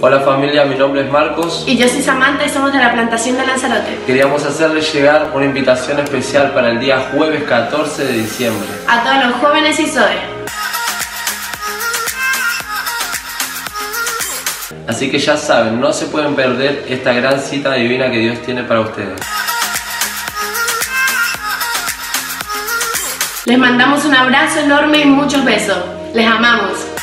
Hola familia, mi nombre es Marcos. Y yo soy Samantha y somos de la plantación de Lanzarote. Queríamos hacerles llegar una invitación especial para el día jueves 14 de diciembre. A todos los jóvenes y SOE. Así que ya saben, no se pueden perder esta gran cita divina que Dios tiene para ustedes. Les mandamos un abrazo enorme y muchos besos. Les amamos.